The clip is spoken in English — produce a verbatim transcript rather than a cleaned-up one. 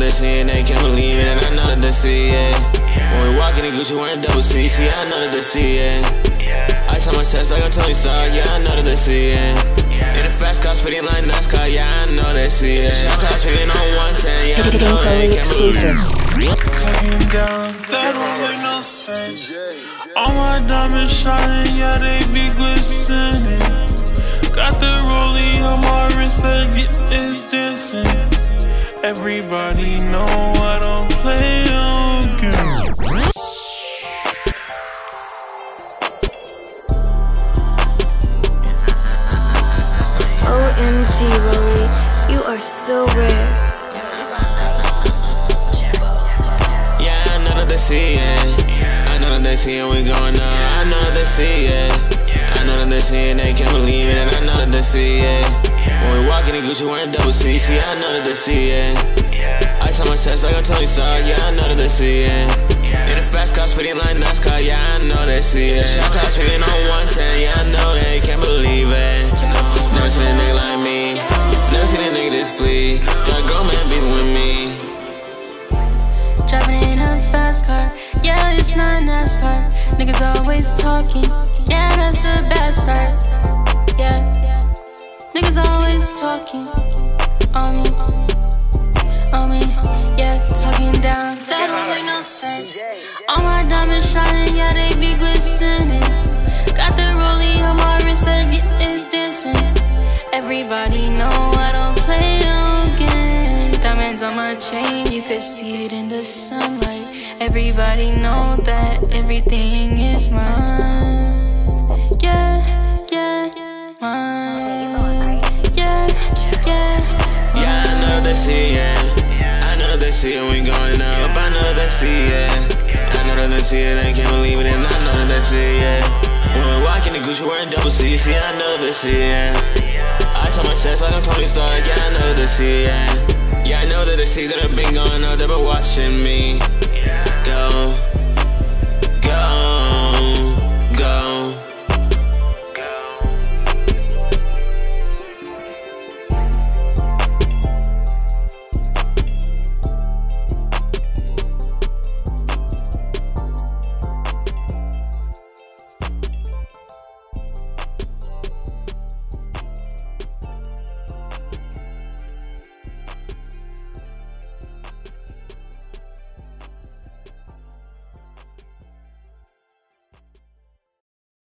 they see it, they can't believe it, and I know that they see it. When we walk in the Gucci wearing double C, see, I know that they see it. Ice on my chest like I'm Tony Stark, yeah, I know that they see it. In a fast car speeding like NASCAR, yeah, I know they see it. I car speeding on one ten, yeah, I know they can't believe it. Taking down, that don't make no sense. All my diamonds shining, yeah, they be glistening. Got the Rollie on my wrist that get this distance. Everybody know I don't play no games. O M G, Rollie, you are so rare. Yeah, I know that they see it. I know that they see it, we going up. I know that they see it. I know that they see it, they can't believe it, and I know that they see it. When we walk in the Gucci wearing double C, see, I know that they see it. Ice on my chest like I'm Tony Stark, yeah, I know that they see it. In a fast car speeding like NASCAR, yeah, I know they see it. Shot car speeding on one ten, yeah, I know they can't believe it. Never seen a nigga like me, never seen a nigga this flea. Got a grown man beefing with me. Driving in a fast car, yeah, it's not NASCAR. Niggas always talking, yeah, that's a bad start, yeah. Niggas always talking on me, on me, yeah, talking down, that don't make no sense. All my diamonds shining, yeah, they be glistening. Got the Rollie on my wrist that get this dancing. Everybody know I don't play no game. Diamonds on my chain, you could see it in the sunlight. Everybody know that everything is mine, yeah, yeah, mine. I know that they see it, we going up. I know that they see it. I know that they see it, they can't believe it, and I know that they see it. When we walk in the Gucci wearing double C, see, I know that they see it. Ice on my chest like I'm Tony Stark, yeah, I know that they see it. Yeah, I know that they see that I've been going up, they've been watching me.